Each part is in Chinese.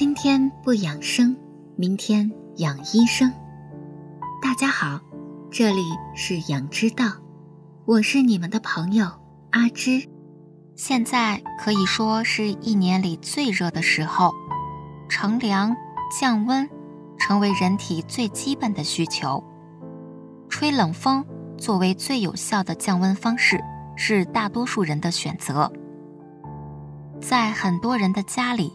今天不养生，明天养医生。大家好，这里是养之道，我是你们的朋友阿芝。现在可以说是一年里最热的时候，乘凉降温成为人体最基本的需求。吹冷风作为最有效的降温方式，是大多数人的选择。在很多人的家里，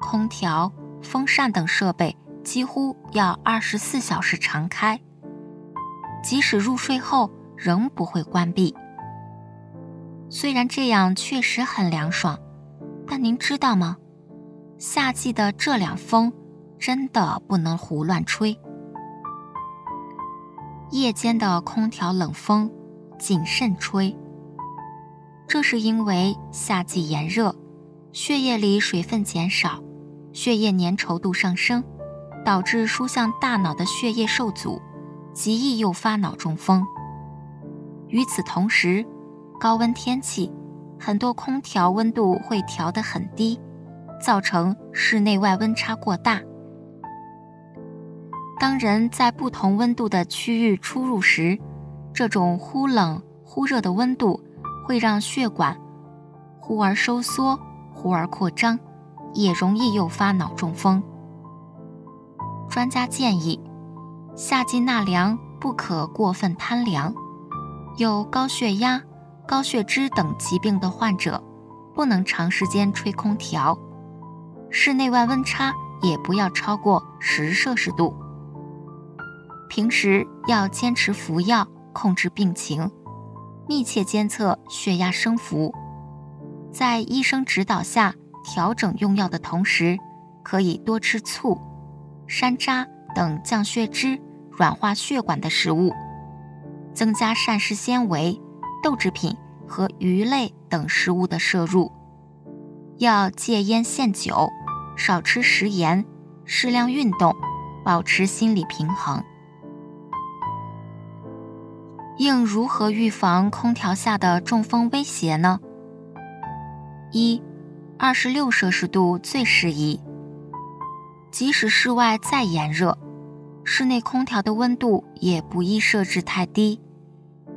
空调、风扇等设备几乎要24小时常开，即使入睡后仍不会关闭。虽然这样确实很凉爽，但您知道吗？夏季的这两风真的不能胡乱吹。夜间的空调冷风谨慎吹，这是因为夏季炎热，血液里水分减少，血液粘稠度上升，导致输向大脑的血液受阻，极易诱发脑中风。与此同时，高温天气，很多空调温度会调得很低，造成室内外温差过大。当人在不同温度的区域出入时，这种忽冷忽热的温度会让血管忽而收缩，忽而扩张，也容易诱发脑中风。专家建议，夏季纳凉不可过分贪凉，有高血压、高血脂等疾病的患者不能长时间吹空调，室内外温差也不要超过10摄氏度。平时要坚持服药控制病情，密切监测血压升幅，在医生指导下调整用药的同时，可以多吃醋、山楂等降血脂、软化血管的食物，增加膳食纤维、豆制品和鱼类等食物的摄入，要戒烟限酒，少吃食盐，适量运动，保持心理平衡。应如何预防空调下的中风威胁呢？一、26摄氏度最适宜。即使室外再炎热，室内空调的温度也不宜设置太低。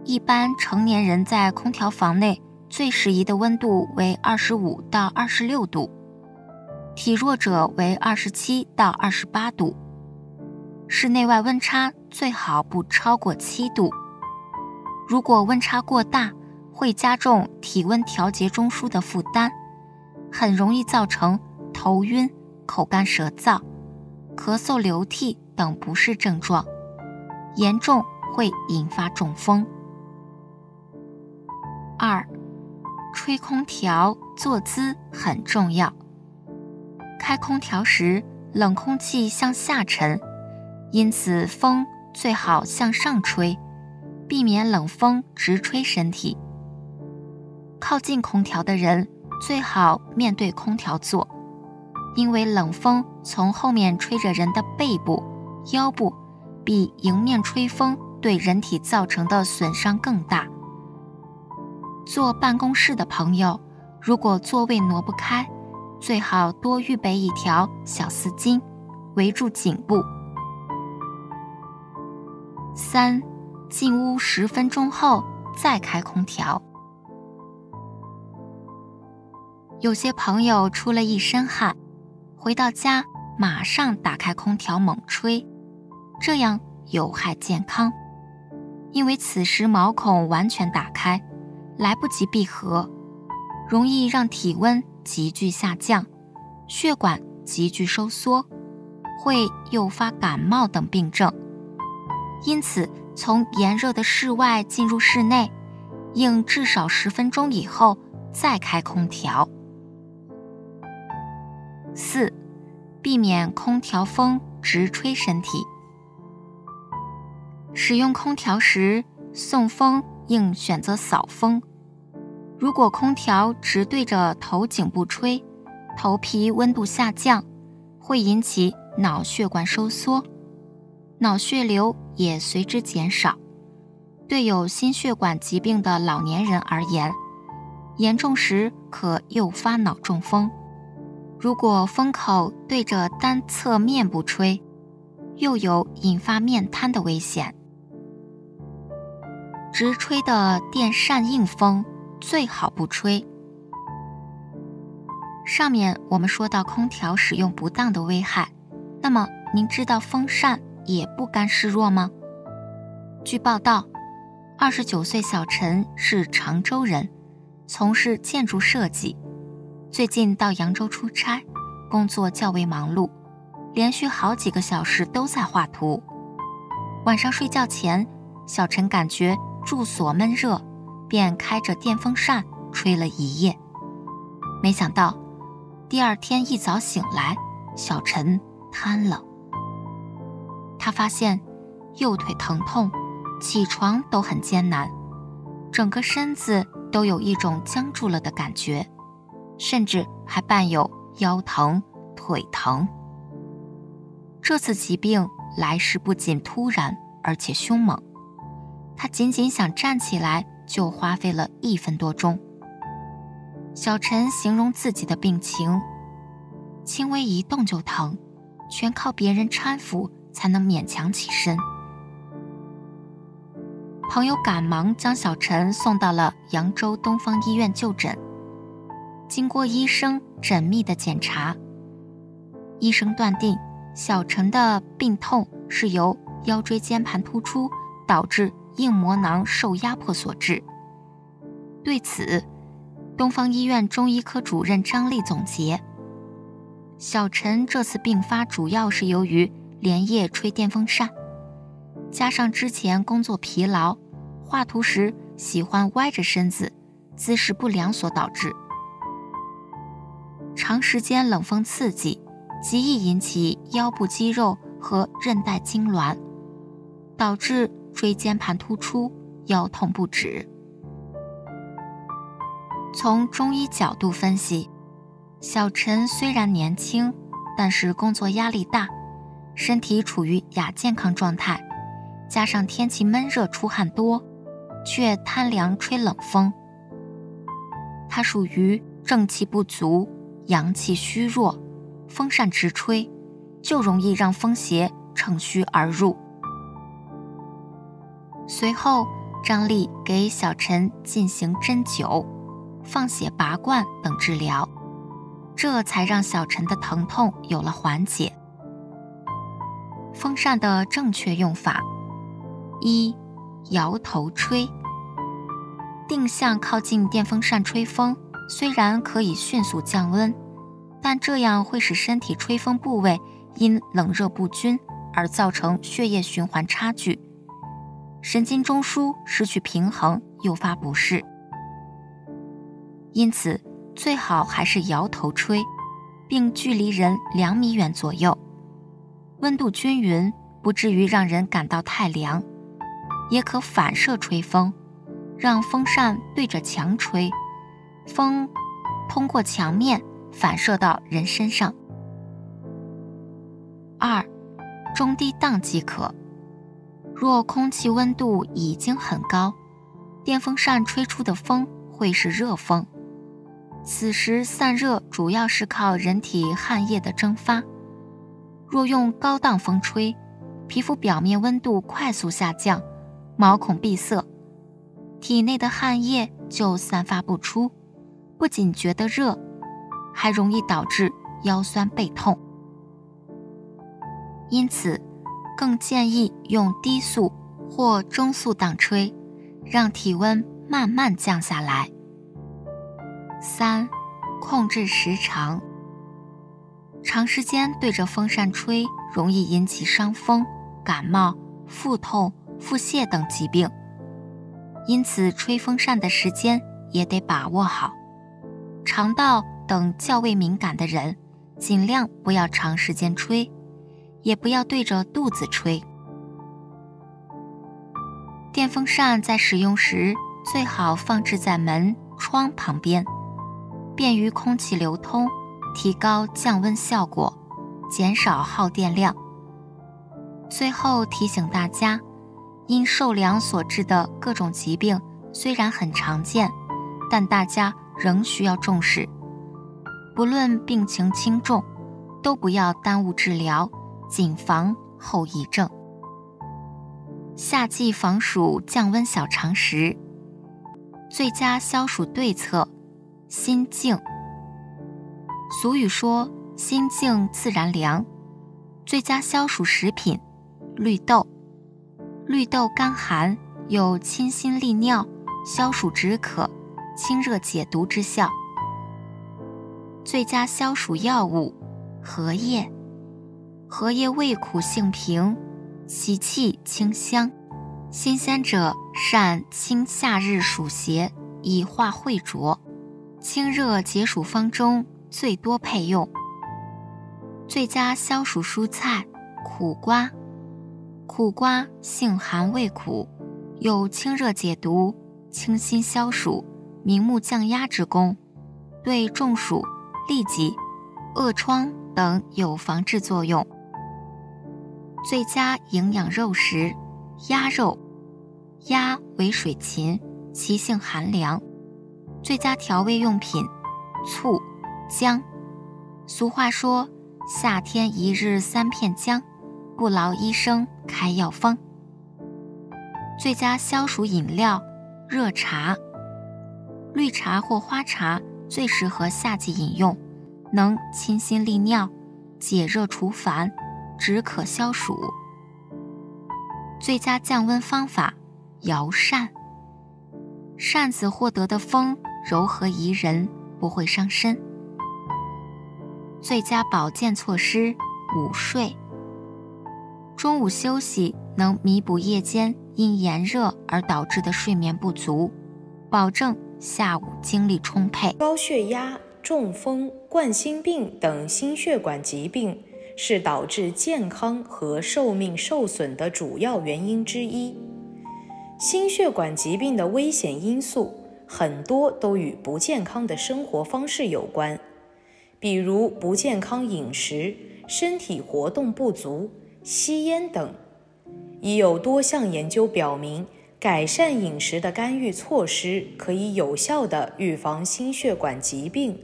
一般成年人在空调房内最适宜的温度为25到26度，体弱者为27到28度。室内外温差最好不超过7度，如果温差过大，会加重体温调节中枢的负担，很容易造成头晕、口干舌燥、咳嗽流涕等不适症状，严重会引发中风。2. 吹空调坐姿很重要。开空调时，冷空气向下沉，因此风最好向上吹，避免冷风直吹身体。靠近空调的人最好面对空调坐，因为冷风从后面吹着人的背部、腰部，比迎面吹风对人体造成的损伤更大。坐办公室的朋友，如果座位挪不开，最好多预备一条小丝巾围住颈部。3. 进屋10分钟后再开空调。有些朋友出了一身汗，回到家马上打开空调猛吹，这样有害健康，因为此时毛孔完全打开，来不及闭合，容易让体温急剧下降，血管急剧收缩，会诱发感冒等病症。因此，从炎热的室外进入室内，应至少10分钟以后再开空调。4. 避免空调风直吹身体。使用空调时，送风应选择扫风。如果空调直对着头颈部吹，头皮温度下降，会引起脑血管收缩，脑血流也随之减少。对有心血管疾病的老年人而言，严重时可诱发脑中风。如果风口对着单侧面部吹，又有引发面瘫的危险。直吹的电扇硬风最好不吹。上面我们说到空调使用不当的危害，那么您知道风扇也不甘示弱吗？据报道，29岁小陈是常州人，从事建筑设计，最近到扬州出差，工作较为忙碌，连续好几个小时都在画图。晚上睡觉前，小陈感觉住所闷热，便开着电风扇吹了一夜。没想到，第二天一早醒来，小陈瘫了。他发现右腿疼痛，起床都很艰难，整个身子都有一种僵住了的感觉，甚至还伴有腰疼、腿疼。这次疾病来势不仅突然，而且凶猛。他仅仅想站起来，就花费了1分多钟。小陈形容自己的病情，轻微一动就疼，全靠别人搀扶才能勉强起身。朋友赶忙将小陈送到了扬州东方医院就诊，经过医生缜密的检查，医生断定小陈的病痛是由腰椎间盘突出导致硬膜囊受压迫所致。对此，东方医院中医科主任张丽总结，小陈这次病发主要是由于连夜吹电风扇，加上之前工作疲劳，画图时喜欢歪着身子，姿势不良所导致。长时间冷风刺激，极易引起腰部肌肉和韧带痉挛，导致椎间盘突出，腰痛不止。从中医角度分析，小陈虽然年轻，但是工作压力大，身体处于亚健康状态，加上天气闷热出汗多，却贪凉吹冷风，他属于正气不足、阳气虚弱，风扇直吹就容易让风邪乘虚而入。随后张丽给小陈进行针灸、放血拔罐等治疗，这才让小陈的疼痛有了缓解。风扇的正确用法：一、摇头吹。定向靠近电风扇吹风，虽然可以迅速降温，但这样会使身体吹风部位因冷热不均而造成血液循环差距，神经中枢失去平衡，诱发不适。因此，最好还是摇头吹，并距离人2米远左右，温度均匀，不至于让人感到太凉。也可反射吹风，让风扇对着墙吹，风通过墙面反射到人身上。2. 中低档即可。若空气温度已经很高，电风扇吹出的风会是热风，此时散热主要是靠人体汗液的蒸发。若用高档风吹，皮肤表面温度快速下降，毛孔闭塞，体内的汗液就散发不出，不仅觉得热，还容易导致腰酸背痛。因此，更建议用低速或中速档吹，让体温慢慢降下来。3. 控制时长。长时间对着风扇吹，容易引起伤风、感冒、腹痛、腹泻等疾病，因此吹风扇的时间也得把握好。肠道等较为敏感的人，尽量不要长时间吹，也不要对着肚子吹。电风扇在使用时，最好放置在门窗旁边，便于空气流通，提高降温效果，减少耗电量。最后提醒大家，因受凉所致的各种疾病虽然很常见，但大家仍需要重视，不不论病情轻重，都不要耽误治疗，谨防后遗症。夏季防暑降温小常识：最佳消暑对策，心静。俗语说心静自然凉，最佳消暑食品绿豆。绿豆甘寒，有清心利尿、消暑止渴、清热解毒之效。最佳消暑药物荷叶。荷叶味苦性平，其气清香，新鲜者善清夏日暑邪，以化秽浊。清热解暑方中最多配用。最佳消暑蔬菜苦瓜。苦瓜性寒味苦，有清热解毒、清心消暑、明目降压之功，对中暑、痢疾、恶疮等有防治作用。最佳营养肉食鸭肉。鸭为水禽，其性寒凉。最佳调味用品醋、姜。俗话说夏天一日三片姜，不劳医生开药方。最佳消暑饮料热茶。绿茶或花茶最适合夏季饮用，能清心利尿、解热除烦、止渴消暑。最佳降温方法摇扇。扇子获得的风柔和宜人，不会伤身。最佳保健措施午睡。中午休息能弥补夜间因炎热而导致的睡眠不足，保证下午精力充沛。高血压、中风、冠心病等心血管疾病是导致健康和寿命受损的主要原因之一。心血管疾病的危险因素很多都与不健康的生活方式有关，比如不健康饮食、身体活动不足、吸烟等。已有多项研究表明，改善饮食的干预措施可以有效地预防心血管疾病。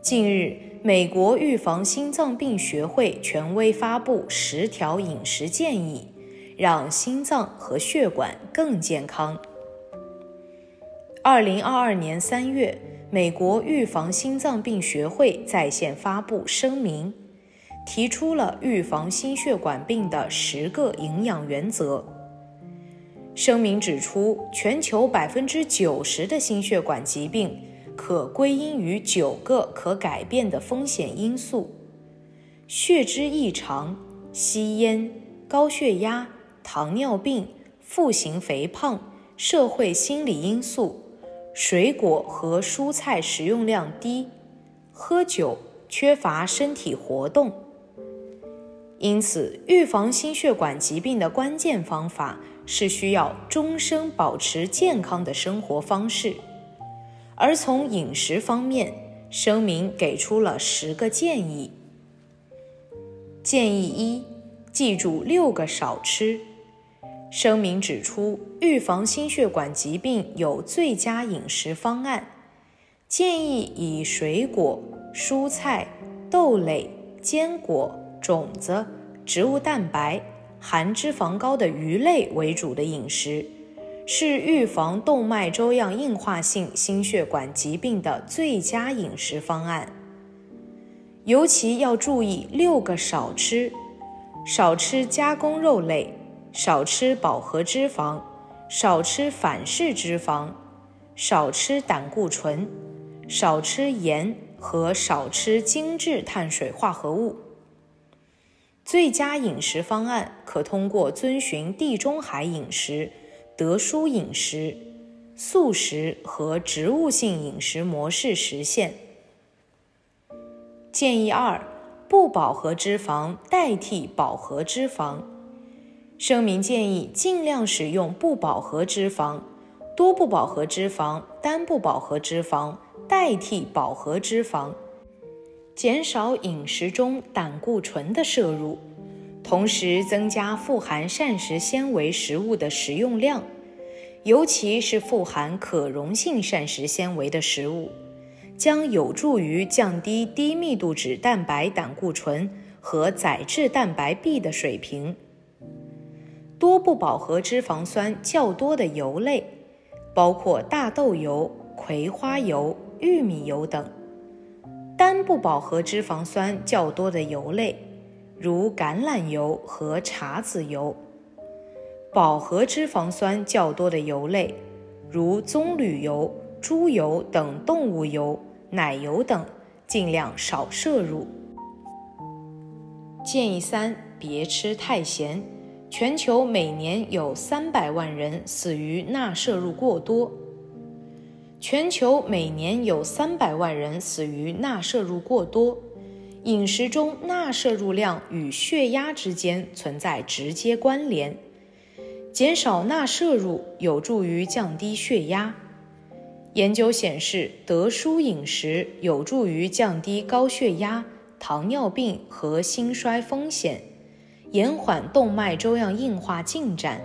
近日，美国预防心脏病学会权威发布10条饮食建议，让心脏和血管更健康。2022年3月，美国预防心脏病学会在线发布声明，提出了预防心血管病的10个营养原则。声明指出，全球90%的心血管疾病可归因于9个可改变的风险因素：血脂异常、吸烟、高血压、糖尿病、复型肥胖、社会心理因素、水果和蔬菜食用量低、喝酒、缺乏身体活动。因此，预防心血管疾病的关键方法是需要终生保持健康的生活方式。而从饮食方面，声明给出了10个建议。建议1，记住6个少吃。声明指出，预防心血管疾病有最佳饮食方案，建议以水果、蔬菜、豆类、坚果、种子、植物蛋白、含脂肪高的鱼类为主的饮食，是预防动脉粥样硬化性心血管疾病的最佳饮食方案。尤其要注意6个少吃：少吃加工肉类，少吃饱和脂肪，少吃反式脂肪，少吃胆固醇，少吃盐和少吃精致碳水化合物。最佳饮食方案可通过遵循地中海饮食、德蔬饮食、素食和植物性饮食模式实现。建议2，不饱和脂肪代替饱和脂肪。声明建议尽量使用不饱和脂肪、多不饱和脂肪、单不饱和脂肪代替饱和脂肪，减少饮食中胆固醇的摄入，同时增加富含膳食纤维食物的食用量，尤其是富含可溶性膳食纤维的食物，将有助于降低低密度脂蛋白胆固醇和载质蛋白 B 的水平。多不饱和脂肪酸较多的油类，包括大豆油、葵花油、玉米油等；单不饱和脂肪酸较多的油类，如橄榄油和茶籽油；饱和脂肪酸较多的油类，如棕榈油、猪油等动物油、奶油等，尽量少摄入。建议3，别吃太咸。全球每年有300万人死于钠摄入过多。全球每年有300万人死于钠摄入过多。饮食中钠摄入量与血压之间存在直接关联。减少钠摄入有助于降低血压。研究显示，得蔬饮食有助于降低高血压、糖尿病和心衰风险。延缓动脉粥样硬化进展。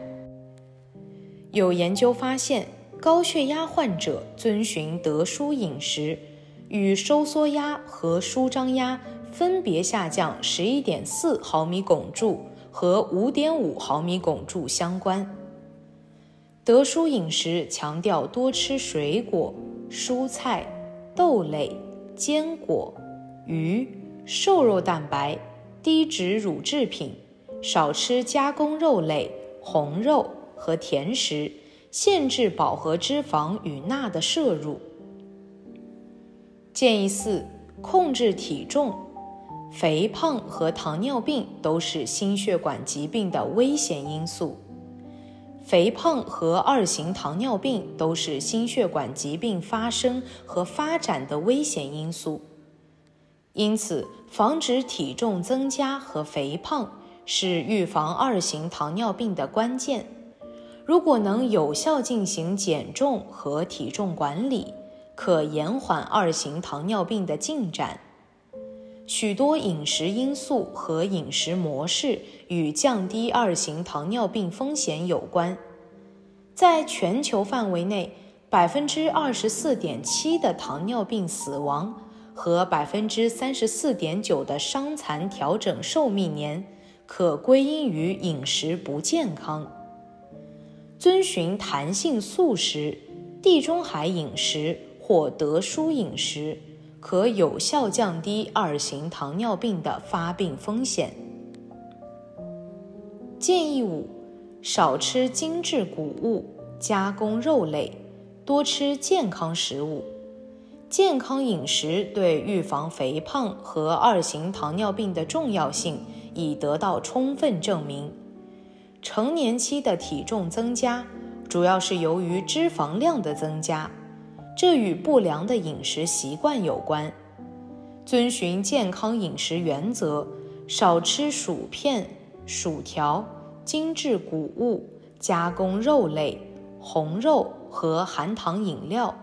有研究发现，高血压患者遵循得舒饮食，与收缩压和舒张压分别下降 11.4 毫米汞柱和 5.5 毫米汞柱相关。得舒饮食强调多吃水果、蔬菜、豆类、坚果、鱼、瘦肉蛋白、低脂乳制品。少吃加工肉类、红肉和甜食，限制饱和脂肪与钠的摄入。建议4，控制体重。肥胖和糖尿病都是心血管疾病的危险因素。肥胖和2型糖尿病都是心血管疾病发生和发展的危险因素。因此，防止体重增加和肥胖是预防2型糖尿病的关键。如果能有效进行减重和体重管理，可延缓2型糖尿病的进展。许多饮食因素和饮食模式与降低2型糖尿病风险有关。在全球范围内， 24.7% 的糖尿病死亡和 34.9% 的伤残调整寿命年可归因于饮食不健康。遵循弹性素食、地中海饮食或得舒饮食，可有效降低2型糖尿病的发病风险。建议5，少吃精致谷物、加工肉类，多吃健康食物。健康饮食对预防肥胖和2型糖尿病的重要性已得到充分证明。成年期的体重增加主要是由于脂肪量的增加，这与不良的饮食习惯有关。遵循健康饮食原则，少吃薯片、薯条、精致谷物、加工肉类、红肉和含糖饮料，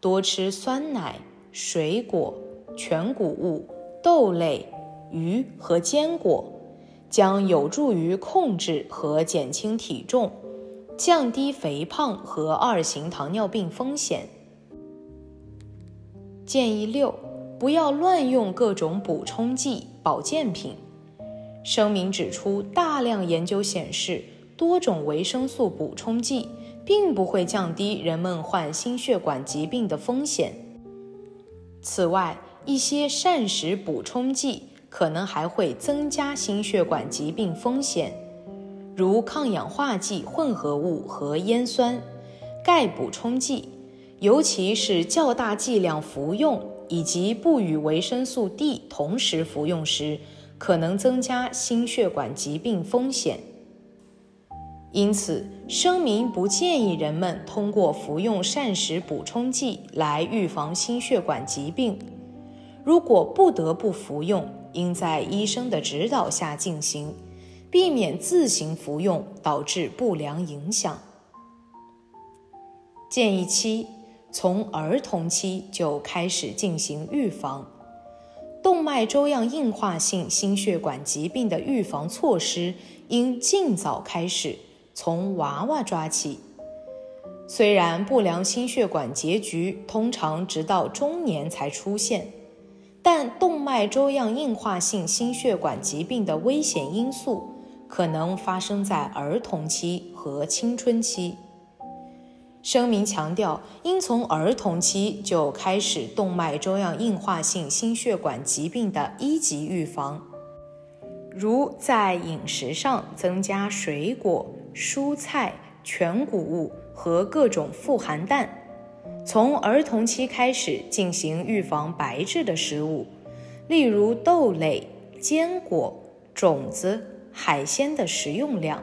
多吃酸奶、水果、全谷物、豆类、鱼和坚果，将有助于控制和减轻体重，降低肥胖和2型糖尿病风险。建议6，不要乱用各种补充剂、保健品。声明指出，大量研究显示，多种维生素补充剂并不会降低人们患心血管疾病的风险。此外，一些膳食补充剂可能还会增加心血管疾病风险，如抗氧化剂混合物和烟酸、钙补充剂，尤其是较大剂量服用以及不与维生素 D 同时服用时，可能增加心血管疾病风险。因此，声明不建议人们通过服用膳食补充剂来预防心血管疾病。如果不得不服用，应在医生的指导下进行，避免自行服用导致不良影响。建议7，从儿童期就开始进行预防。动脉粥样硬化性心血管疾病的预防措施应尽早开始，从娃娃抓起。虽然不良心血管结局通常直到中年才出现，但动脉粥样硬化性心血管疾病的危险因素可能发生在儿童期和青春期。声明强调，应从儿童期就开始动脉粥样硬化性心血管疾病的一级预防，如在饮食上增加水果、蔬菜、全谷物和各种富含蛋，从儿童期开始进行预防白质的食物，例如豆类、坚果、种子、海鲜的食用量，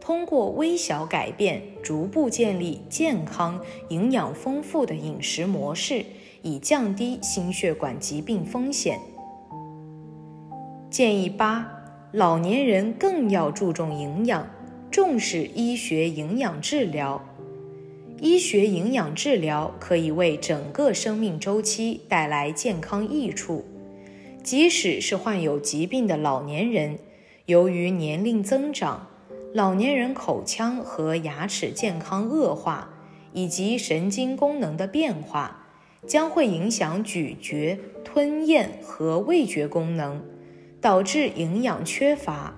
通过微小改变逐步建立健康、营养丰富的饮食模式，以降低心血管疾病风险。建议8，老年人更要注重营养，重视医学营养治疗。医学营养治疗可以为整个生命周期带来健康益处，即使是患有疾病的老年人，由于年龄增长，老年人口腔和牙齿健康恶化，以及神经功能的变化，将会影响咀嚼、吞咽和味觉功能，导致营养缺乏，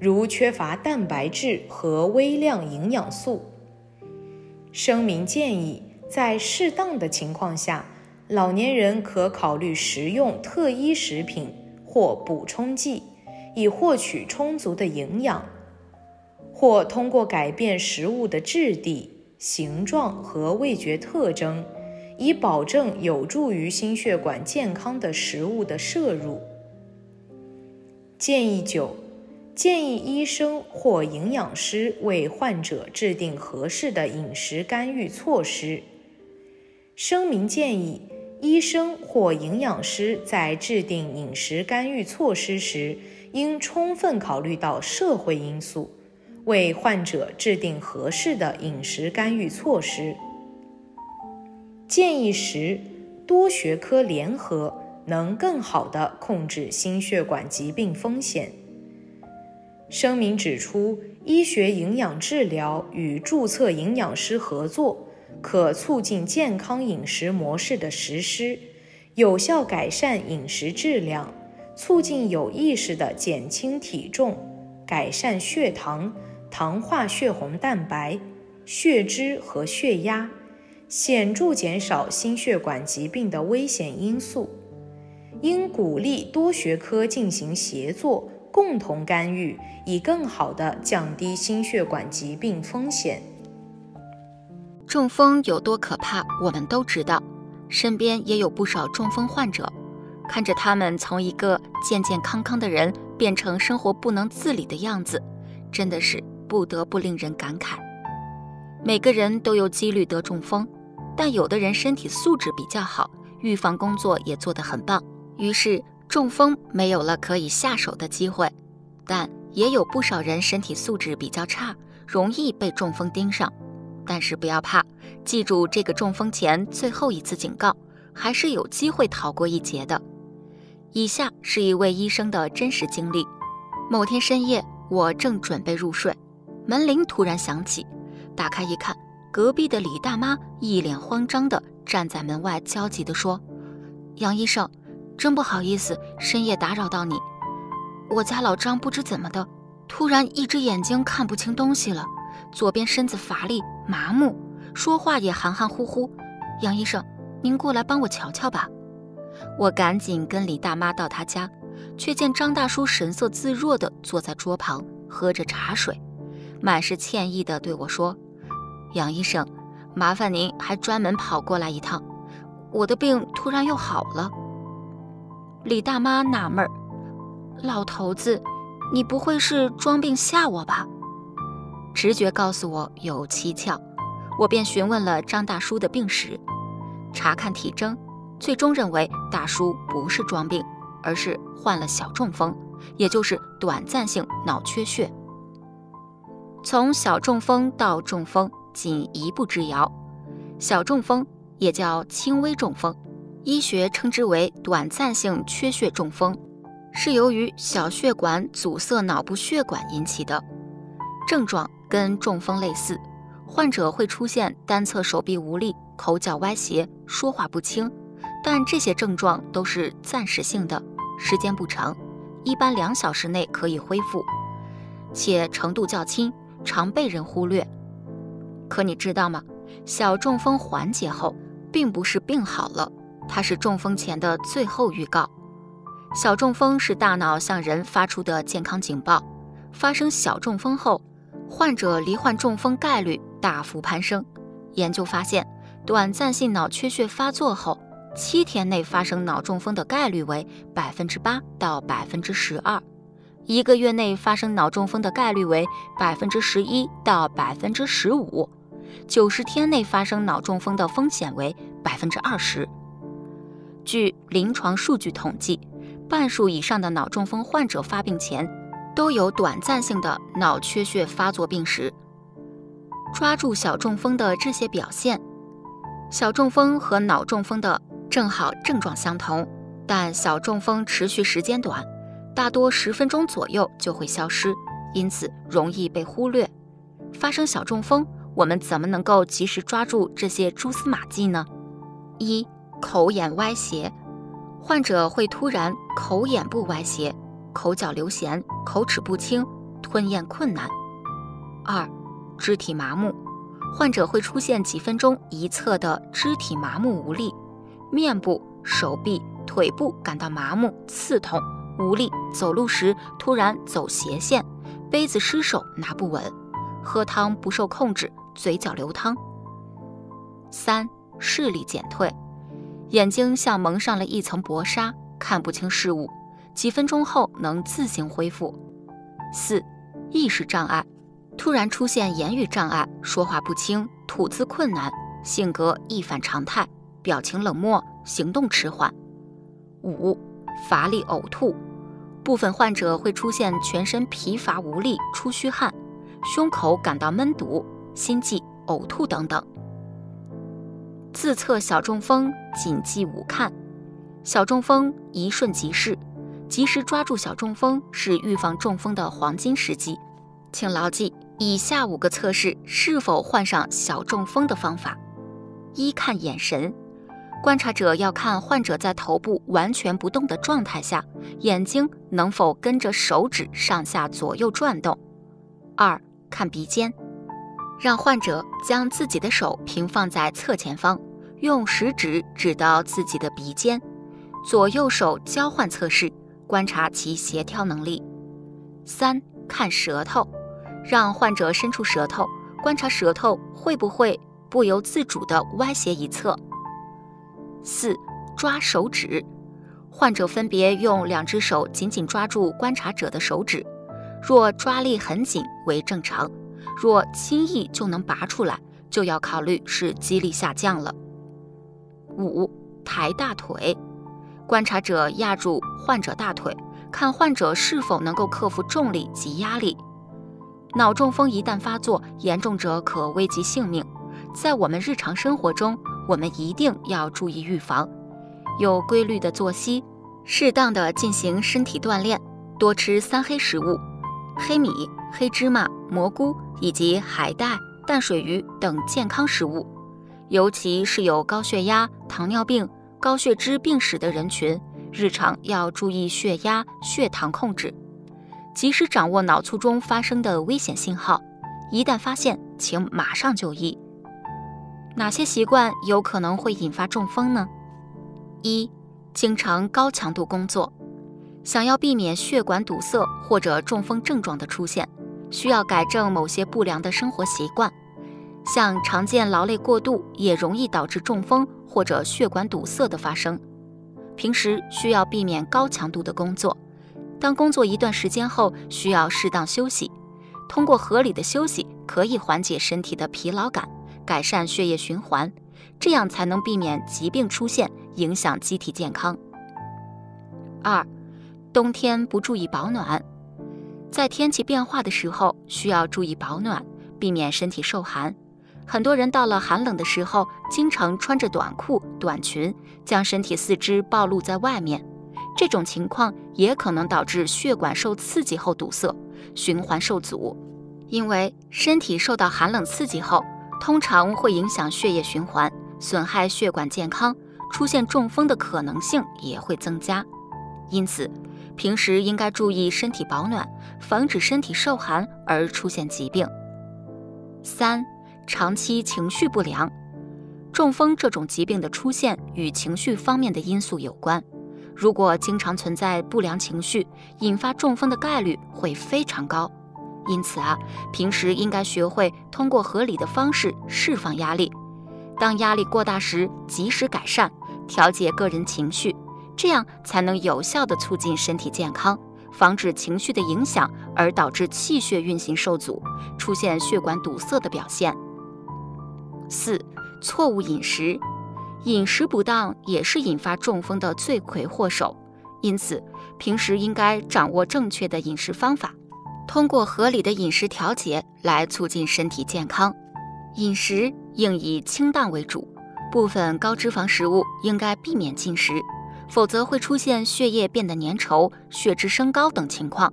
如缺乏蛋白质和微量营养素。声明建议，在适当的情况下，老年人可考虑食用特医食品或补充剂，以获取充足的营养，或通过改变食物的质地、形状和味觉特征，以保证有助于心血管健康的食物的摄入。建议9，建议医生或营养师为患者制定合适的饮食干预措施。声明建议，医生或营养师在制定饮食干预措施时，应充分考虑到社会因素，为患者制定合适的饮食干预措施。建议10，多学科联合能更好地控制心血管疾病风险。声明指出，医学营养治疗与注册营养师合作，可促进健康饮食模式的实施，有效改善饮食质量，促进有意识地减轻体重，改善血糖、糖化血红蛋白、血脂和血压，显著减少心血管疾病的危险因素。应鼓励多学科进行协作，共同干预，以更好地降低心血管疾病风险。中风有多可怕，我们都知道，身边也有不少中风患者，看着他们从一个健健康康的人变成生活不能自理的样子，真的是不得不令人感慨。每个人都有几率得中风，但有的人身体素质比较好，预防工作也做得很棒，于是中风没有了可以下手的机会。但也有不少人身体素质比较差，容易被中风盯上。但是不要怕，记住这个中风前最后一次警告，还是有机会逃过一劫的。以下是一位医生的真实经历。某天深夜，我正准备入睡，门铃突然响起，打开一看，隔壁的李大妈一脸慌张地站在门外，焦急地说：“杨医生，真不好意思，深夜打扰到你。我家老张不知怎么的，突然一只眼睛看不清东西了，左边身子乏力麻木，说话也含含糊糊。杨医生，您过来帮我瞧瞧吧。”我赶紧跟李大妈到她家，却见张大叔神色自若地坐在桌旁，喝着茶水，满是歉意地对我说：“杨医生，麻烦您还专门跑过来一趟，我的病突然又好了。”李大妈纳闷儿：“老头子，你不会是装病吓我吧？”直觉告诉我有蹊跷，我便询问了张大叔的病史，查看体征，最终认为大叔不是装病，而是患了小中风，也就是短暂性脑缺血。从小中风到中风仅一步之遥，小中风也叫轻微中风，医学称之为短暂性缺血中风，是由于小血管阻塞脑部血管引起的。症状跟中风类似，患者会出现单侧手臂无力、口角歪斜、说话不清，但这些症状都是暂时性的，时间不长，一般2小时内可以恢复，且程度较轻，常被人忽略。可你知道吗？小中风缓解后，并不是病好了，它是中风前的最后预告。小中风是大脑向人发出的健康警报。发生小中风后，患者罹患中风概率大幅攀升。研究发现，短暂性脑缺血发作后，7天内发生脑中风的概率为8%到12%，1个月内发生脑中风的概率为11%到15%，90天内发生脑中风的风险为20%。据临床数据统计，半数以上的脑中风患者发病前都有短暂性的脑缺血发作病史。抓住小中风的这些表现。小中风和脑中风的正好症状相同，但小中风持续时间短，大多10分钟左右就会消失，因此容易被忽略。发生小中风，我们怎么能够及时抓住这些蛛丝马迹呢？1、口眼歪斜。患者会突然口眼部歪斜、口角流涎、口齿不清、吞咽困难。2、肢体麻木。患者会出现几分钟一侧的肢体麻木无力，面部、手臂、腿部感到麻木、刺痛、无力，走路时突然走斜线，杯子失手拿不稳，喝汤不受控制，嘴角流汤。3、视力减退。眼睛像蒙上了一层薄纱，看不清事物，几分钟后能自行恢复。4、意识障碍。突然出现言语障碍，说话不清，吐字困难，性格一反常态，表情冷漠，行动迟缓。5、乏力呕吐。部分患者会出现全身疲乏无力、出虚汗，胸口感到闷堵、心悸、呕吐等等。自测小中风，谨记5看。小中风一瞬即逝，及时抓住小中风是预防中风的黄金时机。请牢记以下5个测试是否患上小中风的方法。1、看眼神。观察者要看患者在头部完全不动的状态下，眼睛能否跟着手指上下左右转动。2、看鼻尖。让患者将自己的手平放在侧前方，用食指指到自己的鼻尖，左右手交换测试，观察其协调能力。3、看舌头。让患者伸出舌头，观察舌头会不会不由自主地歪斜一侧。4、抓手指。患者分别用2只手紧紧抓住观察者的手指，若抓力很紧为正常，若轻易就能拔出来，就要考虑是肌力下降了。5、抬大腿。观察者压住患者大腿，看患者是否能够克服重力及压力。脑中风一旦发作，严重者可危及性命。在我们日常生活中，我们一定要注意预防，有规律的作息，适当的进行身体锻炼，多吃3黑食物，黑米、黑芝麻、蘑菇以及海带、淡水鱼等健康食物，尤其是有高血压、糖尿病、高血脂病史的人群，日常要注意血压、血糖控制，及时掌握脑卒中发生的危险信号，一旦发现，请马上就医。哪些习惯有可能会引发中风呢？1、经常高强度工作。想要避免血管堵塞或者中风症状的出现，需要改正某些不良的生活习惯，像常见劳累过度也容易导致中风或者血管堵塞的发生。平时需要避免高强度的工作，当工作一段时间后，需要适当休息。通过合理的休息，可以缓解身体的疲劳感，改善血液循环，这样才能避免疾病出现，影响机体健康。2、冬天不注意保暖。在天气变化的时候，需要注意保暖，避免身体受寒。很多人到了寒冷的时候，经常穿着短裤、短裙，将身体四肢暴露在外面，这种情况也可能导致血管受刺激后堵塞，循环受阻。因为身体受到寒冷刺激后，通常会影响血液循环，损害血管健康，出现中风的可能性也会增加。因此，平时应该注意身体保暖，防止身体受寒而出现疾病。3、长期情绪不良。中风这种疾病的出现与情绪方面的因素有关。如果经常存在不良情绪，引发中风的概率会非常高。因此啊，平时应该学会通过合理的方式释放压力。当压力过大时，及时改善，调节个人情绪，这样才能有效地促进身体健康，防止情绪的影响而导致气血运行受阻，出现血管堵塞的表现。4、错误饮食。饮食不当也是引发中风的罪魁祸首，因此平时应该掌握正确的饮食方法，通过合理的饮食调节来促进身体健康。饮食应以清淡为主，部分高脂肪食物应该避免进食，否则会出现血液变得粘稠、血脂升高等情况。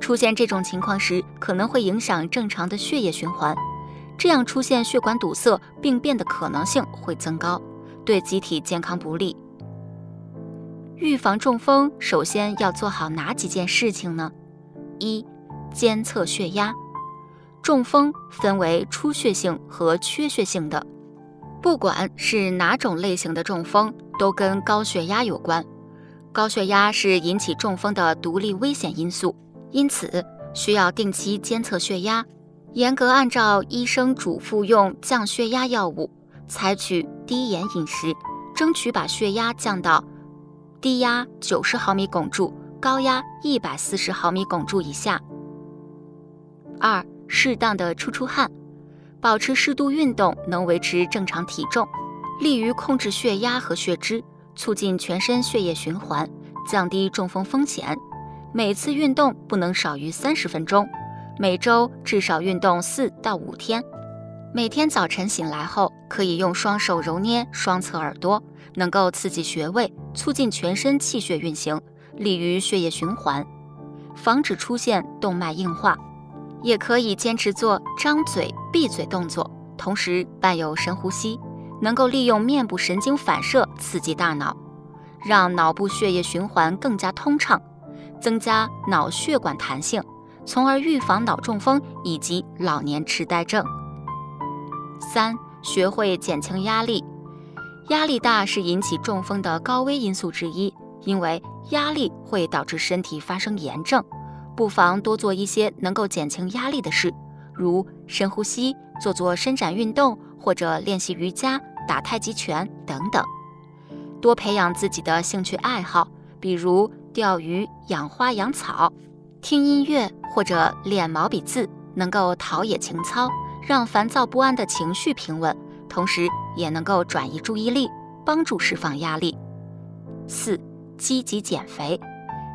出现这种情况时，可能会影响正常的血液循环，这样出现血管堵塞、病变的可能性会增高，对集体健康不利。预防中风，首先要做好哪几件事情呢？1、监测血压。中风分为出血性和缺血性的，不管是哪种类型的中风，都跟高血压有关。高血压是引起中风的独立危险因素，因此需要定期监测血压，严格按照医生嘱咐用降血压药物，采取低盐饮食，争取把血压降到低压90毫米汞柱、高压140毫米汞柱以下。2、适当的出出汗，保持适度运动能维持正常体重，利于控制血压和血脂，促进全身血液循环，降低中风风险。每次运动不能少于30分钟，每周至少运动4到5天。每天早晨醒来后，可以用双手揉捏双侧耳朵，能够刺激穴位，促进全身气血运行，利于血液循环，防止出现动脉硬化。也可以坚持做张嘴、闭嘴动作，同时伴有深呼吸，能够利用面部神经反射刺激大脑，让脑部血液循环更加通畅，增加脑血管弹性，从而预防脑中风以及老年痴呆症。3、学会减轻压力。压力大是引起中风的高危因素之一，因为压力会导致身体发生炎症。不妨多做一些能够减轻压力的事，如深呼吸、做伸展运动，或者练习瑜伽、打太极拳等等。多培养自己的兴趣爱好，比如钓鱼、养花养草、听音乐或者练毛笔字，能够陶冶情操，让烦躁不安的情绪平稳，同时也能够转移注意力，帮助释放压力。4、积极减肥。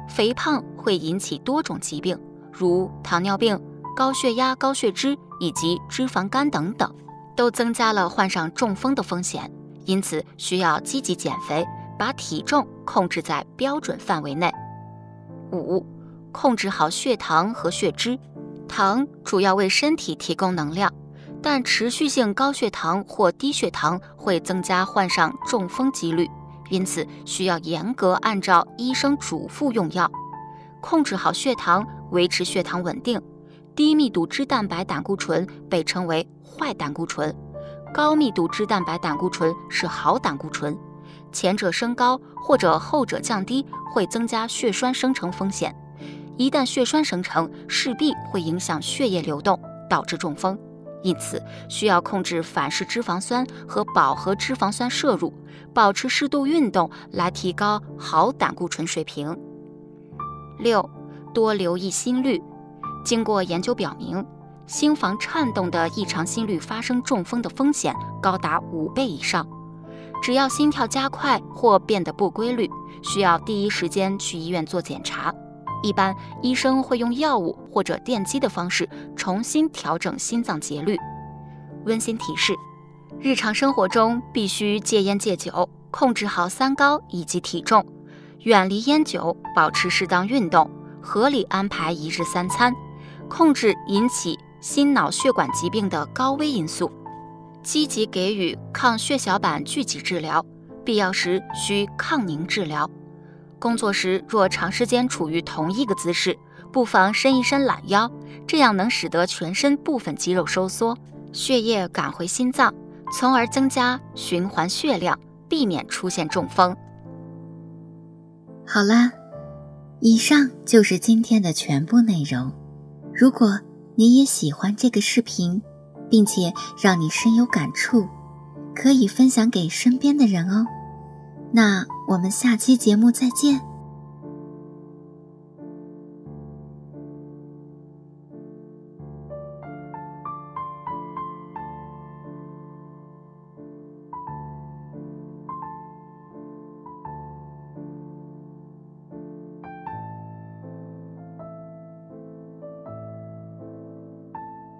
肥胖会引起多种疾病，如糖尿病、高血压、高血脂以及脂肪肝等等，都增加了患上中风的风险。因此需要积极减肥，把体重控制在标准范围内。5、控制好血糖和血脂。糖主要为身体提供能量，但持续性高血糖或低血糖会增加患上中风几率。因此需要严格按照医生嘱咐用药，控制好血糖，维持血糖稳定。低密度脂蛋白胆固醇被称为坏胆固醇，高密度脂蛋白胆固醇是好胆固醇，前者升高或者后者降低会增加血栓生成风险，一旦血栓生成，势必会影响血液流动，导致中风。因此需要控制反式脂肪酸和饱和脂肪酸摄入，保持适度运动来提高好胆固醇水平。6、多留意心率。经过研究表明，心房颤动的异常心率发生中风的风险高达5倍以上。只要心跳加快或变得不规律，需要第一时间去医院做检查。一般医生会用药物或者电击的方式重新调整心脏节律。温馨提示：日常生活中必须戒烟戒酒，控制好3高以及体重，远离烟酒，保持适当运动，合理安排一日3餐，控制引起心脑血管疾病的高危因素，积极给予抗血小板聚集治疗，必要时需抗凝治疗。工作时若长时间处于同一个姿势，不妨伸一伸懒腰，这样能使得全身部分肌肉收缩，血液赶回心脏，从而增加循环血量，避免出现中风。好啦，以上就是今天的全部内容。如果你也喜欢这个视频，并且让你深有感触，可以分享给身边的人哦。那我们下期节目再见。